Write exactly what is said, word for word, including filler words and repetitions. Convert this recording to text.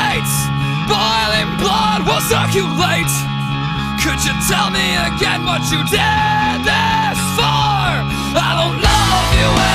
gates. Boiling blood will circulate. Could you tell me again what you did this for? I don't love you anymore.